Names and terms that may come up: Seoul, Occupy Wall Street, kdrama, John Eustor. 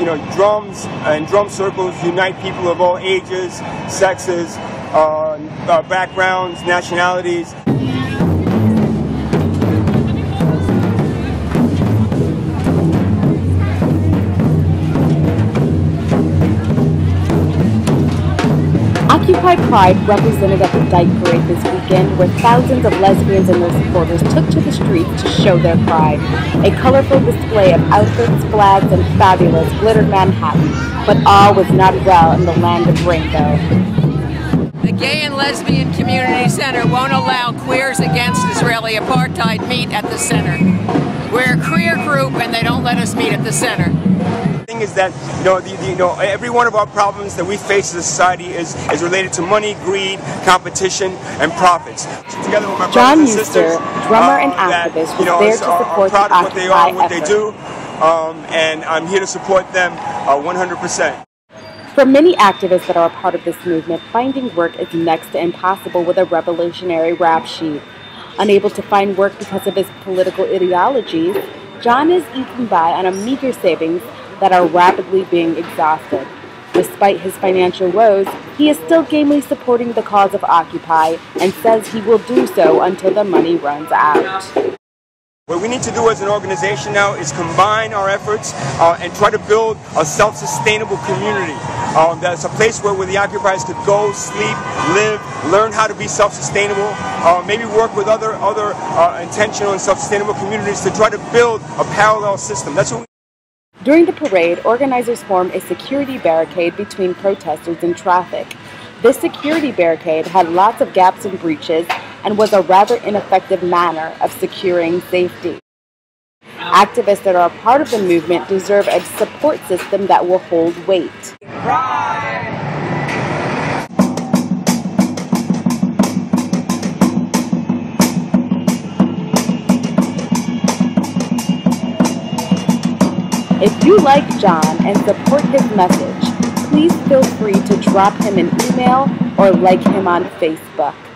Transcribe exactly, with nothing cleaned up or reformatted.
you know, drums and drum circles unite people of all ages, sexes, uh, uh, backgrounds, nationalities. Occupy Pride represented at the Dyke Parade this weekend, where thousands of lesbians and their supporters took to the streets to show their pride. A colorful display of outfits, flags, and fabulous glittered Manhattan, but all was not well in the land of rainbow. The Gay and Lesbian Community Center won't allow Queers Against Israeli Apartheid meet at the center. We're a queer group and they don't let us meet at the center. Is that you know, the, the, you know every one of our problems that we face as a society is, is related to money, greed, competition, and profits. Together with my John Eustor, drummer uh, and activist, that, you know, was there to support the Occupy what they are, what effort. They do, um, and I'm here to support them uh, one hundred percent. For many activists that are a part of this movement, finding work is next to impossible with a revolutionary rap sheet. Unable to find work because of his political ideologies, John is eaten by on a meager savings that are rapidly being exhausted. Despite his financial woes, he is still gamely supporting the cause of Occupy and says he will do so until the money runs out. What we need to do as an organization now is combine our efforts uh, and try to build a self-sustainable community. Um, that's a place where, where the occupiers could go, sleep, live, learn how to be self-sustainable, uh, maybe work with other, other uh, intentional and self-sustainable communities to try to build a parallel system. That's what we During the parade, organizers formed a security barricade between protesters and traffic. This security barricade had lots of gaps and breaches and was a rather ineffective manner of securing safety. Activists that are a part of the movement deserve a support system that will hold weight. Pride! If you like John and support his message, please feel free to drop him an email or like him on Facebook.